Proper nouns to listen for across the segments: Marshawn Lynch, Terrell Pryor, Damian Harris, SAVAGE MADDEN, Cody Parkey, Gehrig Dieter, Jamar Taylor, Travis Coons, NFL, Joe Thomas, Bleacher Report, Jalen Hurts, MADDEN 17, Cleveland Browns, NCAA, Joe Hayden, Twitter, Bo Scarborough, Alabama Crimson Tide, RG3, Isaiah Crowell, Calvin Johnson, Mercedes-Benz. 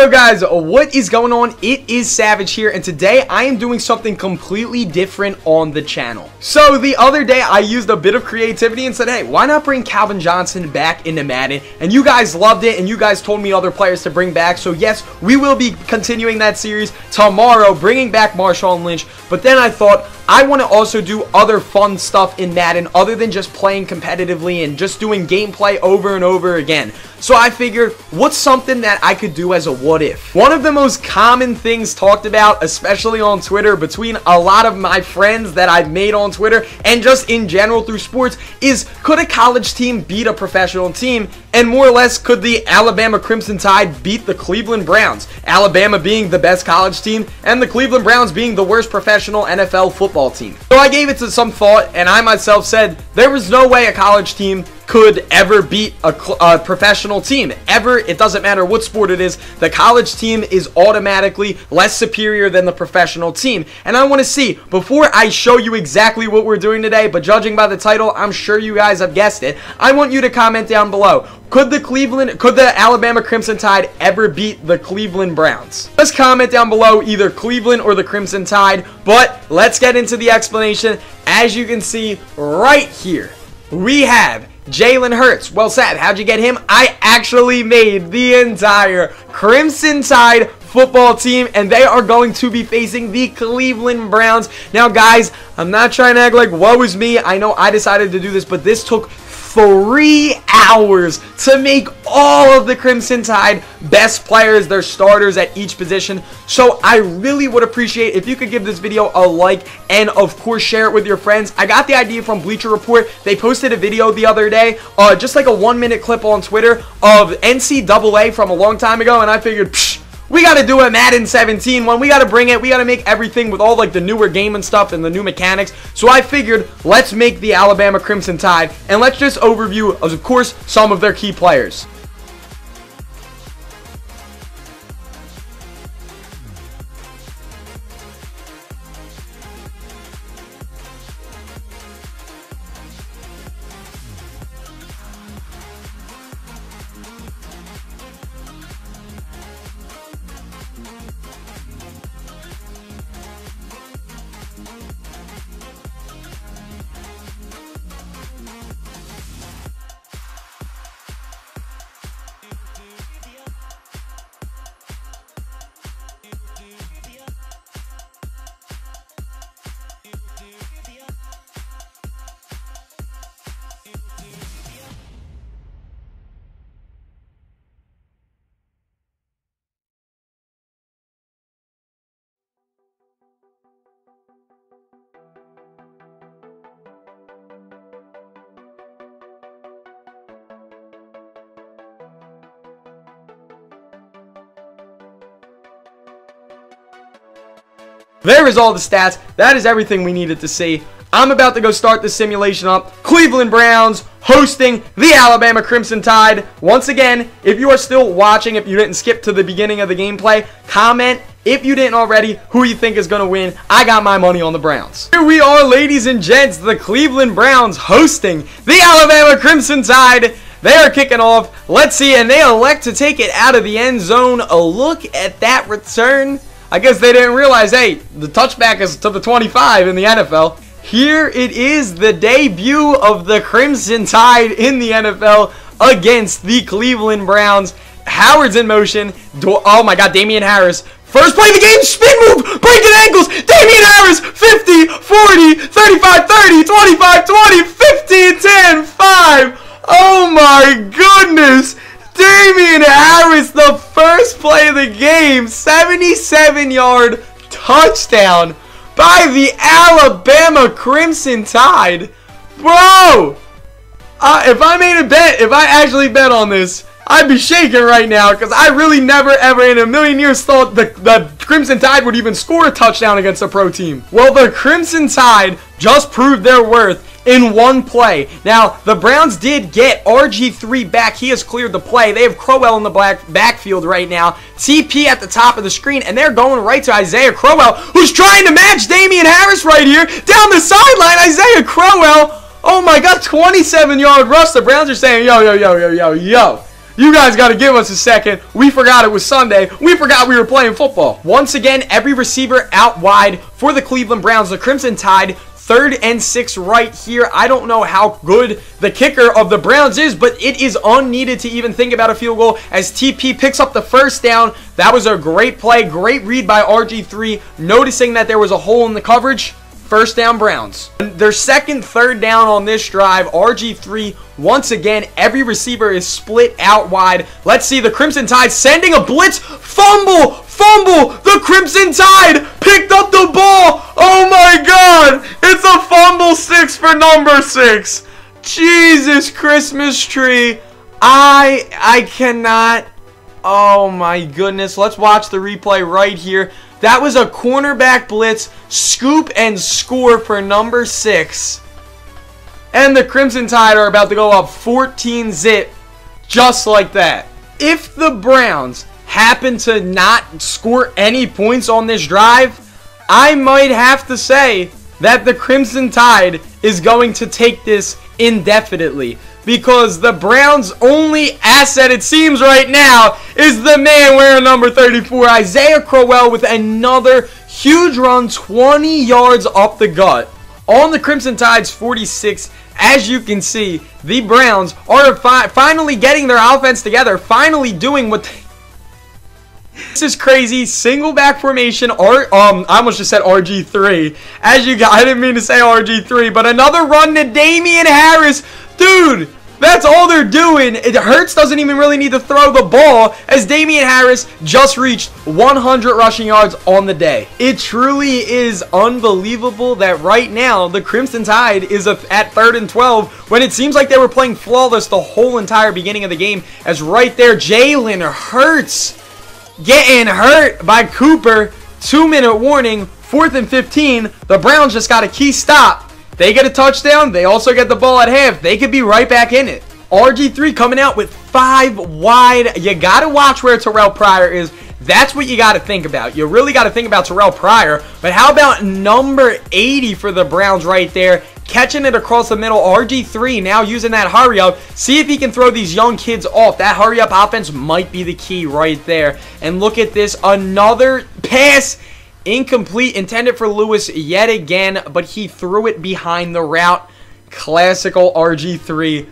Yo guys, what is going on? It is Savage here, and today I am doing something completely different on the channel. So the other day I used a bit of creativity and said, hey, why not bring Calvin Johnson back into Madden? And you guys loved it, and you guys told me other players to bring back. So yes, we will be continuing that series tomorrow, bringing back Marshawn Lynch. But then I thought, I want to also do other fun stuff in Madden other than just playing competitively and just doing gameplay over and over again. So I figured, what's something that I could do as a what if? One of the most common things talked about, especially on Twitter, between a lot of my friends that I've made on Twitter and just in general through sports, is could a college team beat a professional team? And more or less, could the Alabama Crimson Tide beat the Cleveland Browns? Alabama being the best college team and the Cleveland Browns being the worst professional NFL football team. So I gave it to some thought, and I myself said there was no way a college team could ever beat a professional team. Ever. It doesn't matter what sport it is. The college team is automatically less superior than the professional team. And I want to see, before I show you exactly what we're doing today, but judging by the title, I'm sure you guys have guessed it. I want you to comment down below. Could the Alabama Crimson Tide ever beat the Cleveland Browns? Just comment down below either Cleveland or the Crimson Tide, but let's get into the explanation. As you can see right here, we have Jalen Hurts. Well, Sav, how'd you get him? I actually made the entire Crimson Tide football team, and they are going to be facing the Cleveland Browns. Now, guys, I'm not trying to act like woe is me. I know I decided to do this, but this took 3 hours to make all of the Crimson Tide best players their starters at each position. So I really would appreciate if you could give this video a like, and of course share it with your friends. I got the idea from Bleacher Report. They posted a video the other day, just like a 1-minute clip on Twitter of NCAA from a long time ago, and I figured, psh, we gotta do a Madden 17 one. We gotta bring it. We gotta make everything with all like the newer game and stuff and the new mechanics. So I figured, let's make the Alabama Crimson Tide, and let's just overview, of course, some of their key players. There is all the stats. That is everything we needed to see. I'm about to go start the simulation up. Cleveland Browns hosting the Alabama Crimson Tide. Once again, if you are still watching, if you didn't skip to the beginning of the gameplay, comment if you didn't already who you think is going to win. I got my money on the Browns. Here we are, ladies and gents. The Cleveland Browns hosting the Alabama Crimson Tide. They are kicking off. Let's see, and they elect to take it out of the end zone. A look at that return. I guess they didn't realize, hey, the touchback is to the 25 in the NFL. Here it is, the debut of the Crimson Tide in the NFL against the Cleveland Browns. Howard's in motion. Oh my God, Damian Harris. First play of the game, spin move, breaking ankles. Damian Harris, 50, 40, 35, 30, 25, 20, 15, 10, 5. Oh my goodness. Damian Harris, the first play of the game, 77-yard touchdown by the Alabama Crimson Tide. Bro, if I made a bet, if I actually bet on this, I'd be shaking right now, because I really never ever in a million years thought the Crimson Tide would even score a touchdown against a pro team. Well, the Crimson Tide just proved their worth in one play. Now, the Browns did get RG3 back. He has cleared the play. They have Crowell in the backfield right now. TP at the top of the screen, and they're going right to Isaiah Crowell, who's trying to match Damian Harris right here. Down the sideline, Isaiah Crowell. Oh my God, 27-yard rush. The Browns are saying, yo, yo, yo, yo, yo, yo. You guys got to give us a second. We forgot it was Sunday. We forgot we were playing football. Once again, every receiver out wide for the Cleveland Browns. The Crimson Tide, 3rd and 6 right here. I don't know how good the kicker of the Browns is, but it is unneeded to even think about a field goal as TP picks up the first down. That was a great play. Great read by RG3, noticing that there was a hole in the coverage. First down, Browns. Their second, third down on this drive. RG3, once again, every receiver is split out wide. Let's see the Crimson Tide sending a blitz. Fumble. The Crimson Tide picked up the ball. Oh, my God. It's a fumble 6 for number 6. Jesus Christmas tree. I cannot. Oh, my goodness. Let's watch the replay right here. That was a cornerback blitz, scoop and score for number 6. And the Crimson Tide are about to go up 14-zip just like that. If the Browns happen to not score any points on this drive, I might have to say that the Crimson Tide is going to take this indefinitely, because the Browns' only asset, it seems right now, is the man wearing number 34, Isaiah Crowell, with another huge run, 20 yards up the gut. On the Crimson Tide's 46, as you can see, the Browns are finally getting their offense together, finally doing what they... This is crazy. Single back formation. I almost just said RG3. As you guys, I didn't mean to say RG3, but another run to Damian Harris. Dude, that's all they're doing. Hurts doesn't even really need to throw the ball, as Damian Harris just reached 100 rushing yards on the day. It truly is unbelievable that right now the Crimson Tide is at 3rd and 12 when it seems like they were playing flawless the whole entire beginning of the game, as right there Jalen Hurts getting hurt by Cooper. 2-minute warning, 4th and 15. The Browns just got a key stop. They get a touchdown. They also get the ball at half. They could be right back in it. RG3 coming out with 5 wide. You got to watch where Terrell Pryor is. That's what you got to think about. You really got to think about Terrell Pryor. But how about number 80 for the Browns right there? Catching it across the middle. RG3 now using that hurry up. See if he can throw these young kids off. That hurry up offense might be the key right there. And look at this. Another pass. Incomplete, intended for Lewis yet again, but he threw it behind the route. Classical RG3.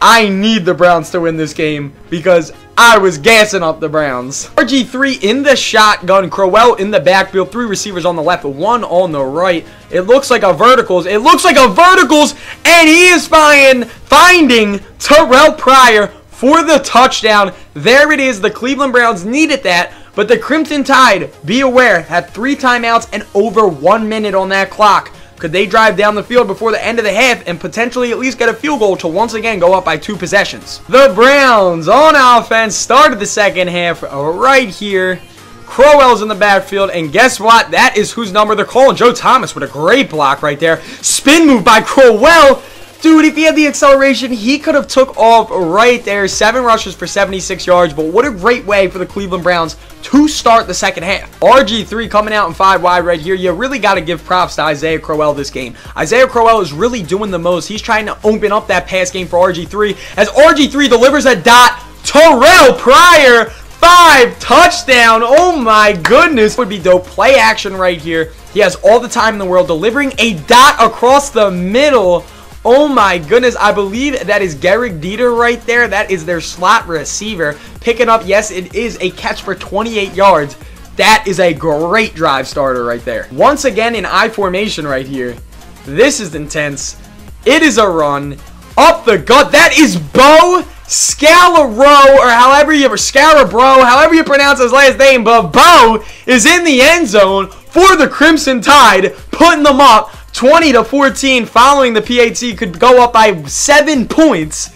I need the Browns to win this game because I was gassing up the Browns. RG3 in the shotgun, Crowell in the backfield, 3 receivers on the left, 1 on the right. It looks like a verticals. It looks like a verticals, and he is finding Terrell Pryor for the touchdown. There it is. The Cleveland Browns needed that. But the Crimson Tide, be aware, had 3 timeouts and over 1 minute on that clock. Could they drive down the field before the end of the half and potentially at least get a field goal to once again go up by 2 possessions? The Browns on offense started the second half right here. Crowell's in the backfield, and guess what? That is whose number they're calling. Joe Thomas with a great block right there. Spin move by Crowell. Dude, if he had the acceleration, he could have took off right there. 7 rushes for 76 yards, but what a great way for the Cleveland Browns to start the second half. RG3 coming out in 5 wide right here. You really got to give props to Isaiah Crowell this game. Isaiah Crowell is really doing the most. He's trying to open up that pass game for RG3 as RG3 delivers a dot. Terrell Pryor, 5 touchdown. Oh, my goodness. Would be dope. Play action right here. He has all the time in the world, delivering a dot across the middle. Oh my goodness, I believe that is Gehrig Dieter right there. That is their slot receiver. Picking up, yes, it is a catch for 28 yards. That is a great drive starter right there. Once again, in I formation right here. This is intense. It is a run. Up the gut. That is Bo Scarborough, or however you pronounce his last name. But Bo is in the end zone for the Crimson Tide, putting them up 20-14 following the PAT. Could go up by 7 points.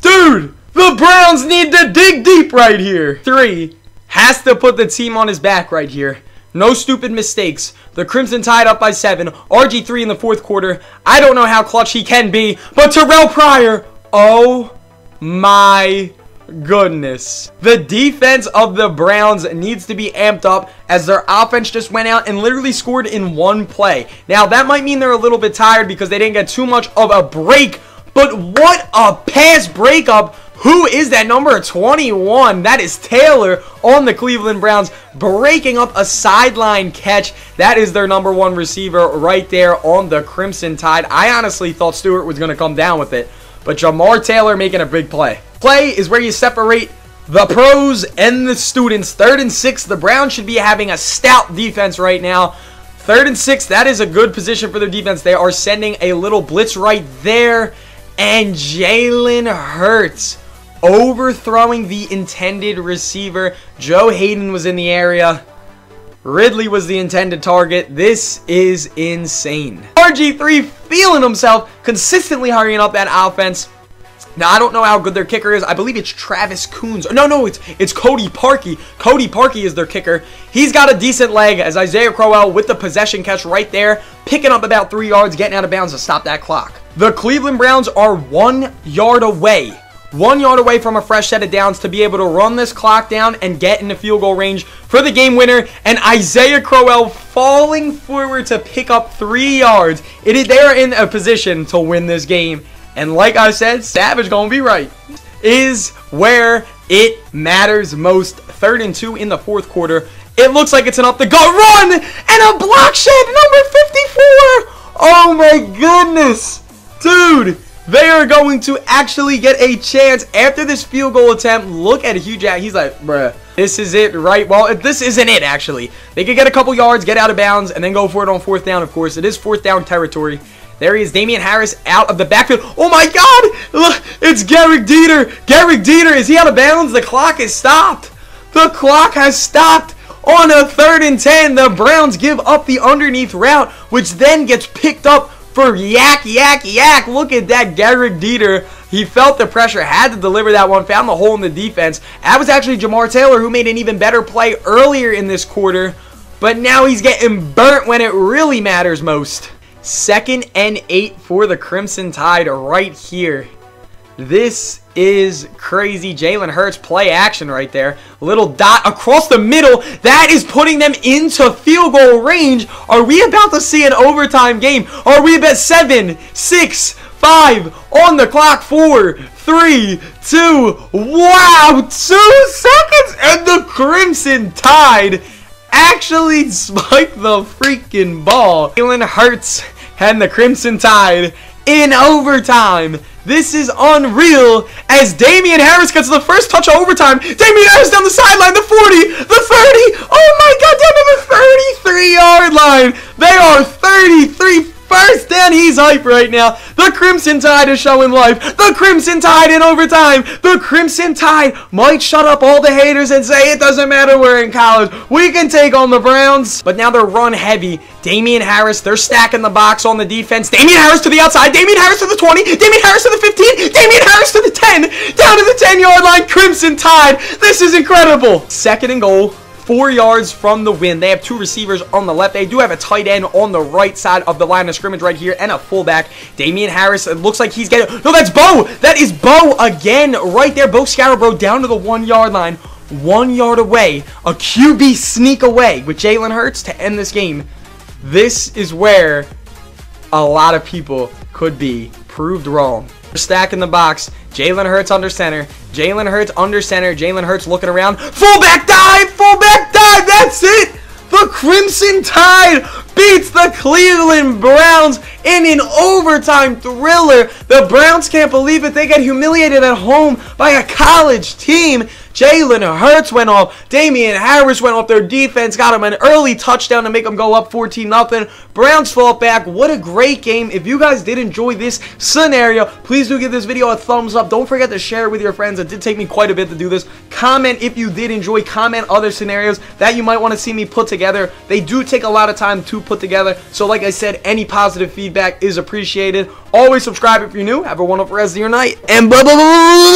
Dude, the Browns need to dig deep right here. 3 has to put the team on his back right here. No stupid mistakes. The Crimson Tide up by 7. RG3 in the fourth quarter. I don't know how clutch he can be, but Terrell Pryor. Oh my goodness. The defense of the Browns needs to be amped up, as their offense just went out and literally scored in 1 play. Now that might mean they're a little bit tired because they didn't get too much of a break, but what a pass breakup. Who is that number 21? That is Taylor on the Cleveland Browns, breaking up a sideline catch. That is their number one receiver right there on the Crimson Tide. I honestly thought Stewart was going to come down with it, but Jamar Taylor making a big play. Play is where you separate the pros and the students. 3rd and 6, the Browns should be having a stout defense right now. 3rd and 6, that is a good position for their defense. They are sending a little blitz right there. And Jalen Hurts overthrowing the intended receiver. Joe Hayden was in the area. Ridley was the intended target. This is insane. RG3 feeling himself, consistently hurrying up that offense. Now, I don't know how good their kicker is. I believe it's Travis Coons. No, it's Cody Parkey. Cody Parkey is their kicker. He's got a decent leg as Isaiah Crowell with the possession catch right there, picking up about 3 yards, getting out of bounds to stop that clock. The Cleveland Browns are 1 yard away. 1 yard away from a fresh set of downs to be able to run this clock down and get into field goal range for the game winner. And Isaiah Crowell falling forward to pick up 3 yards. They are in a position to win this game. And like I said, Savage gonna be right. Is where it matters most. 3rd and 2 in the 4th quarter. It looks like it's an up-the-gut run and a block shed, number 54. Oh my goodness. Dude, they are going to actually get a chance after this field goal attempt. Look at Hugh Jack. He's like, bruh, this is it, right? Well, this isn't it, actually. They could get a couple yards, get out of bounds, and then go for it on 4th down, of course. It is 4th down territory. There he is, Damian Harris out of the backfield. Oh my God! Look, it's Gehrig Dieter. Gehrig Dieter, is he out of bounds? The clock is stopped. The clock has stopped on a 3rd and 10. The Browns give up the underneath route, which then gets picked up for yak. Look at that, Gehrig Dieter. He felt the pressure, had to deliver that one, found the hole in the defense. That was actually Jamar Taylor, who made an even better play earlier in this quarter, but now he's getting burnt when it really matters most. 2nd and 8 for the Crimson Tide right here. This is crazy. Jalen Hurts play action right there. Little dot across the middle. That is putting them into field goal range. Are we about to see an overtime game? Are we about 7, 6, 5 on the clock? 4, 3, 2. Wow, 2 seconds, and the Crimson Tide actually spiked the freaking ball. Jalen Hurts and the Crimson Tide in overtime. This is unreal as Damian Harris gets the first touch of overtime. Damian Harris down the sideline, the 40, the 30. Oh my God, down to the 33-yard line. They are 33 first, and he's hype right now. The Crimson Tide is showing life. The Crimson Tide in overtime. The Crimson Tide might shut up all the haters and say it doesn't matter, we're in college, we can take on the Browns. But now they're run heavy. Damian Harris, they're stacking the box on the defense. Damian Harris to the outside. Damian Harris to the 20. Damian Harris to the 15. Damian Harris to the 10. Down to the 10-yard line. Crimson Tide. This is incredible. 2nd and goal. 4 yards from the win. They have 2 receivers on the left. They do have a tight end on the right side of the line of scrimmage right here and a fullback. Damian Harris, it looks like he's getting... No, that's Bo! That is Bo again right there. Bo Scarborough down to the 1-yard line. 1 yard away. A QB sneak away with Jalen Hurts to end this game. This is where a lot of people could be proved wrong. Stack in the box. Jalen Hurts under center. Jalen Hurts under center. Jalen Hurts looking around. Fullback dive! Fullback dive! That's it! The Crimson Tide beats the Cleveland Browns in an overtime thriller. The Browns can't believe it. They get humiliated at home by a college team. Jalen Hurts went off. Damian Harris went off. Their defense got him an early touchdown to make them go up 14-0. Browns fought back. What a great game. If you guys did enjoy this scenario, please do give this video a thumbs up. Don't forget to share it with your friends. It did take me quite a bit to do this. Comment if you did enjoy. Comment other scenarios that you might want to see me put together. They do take a lot of time to put together. So like I said, any positive feedback is appreciated. Always subscribe if you're new. Have a wonderful rest of your night. And blah, blah, blah, blah.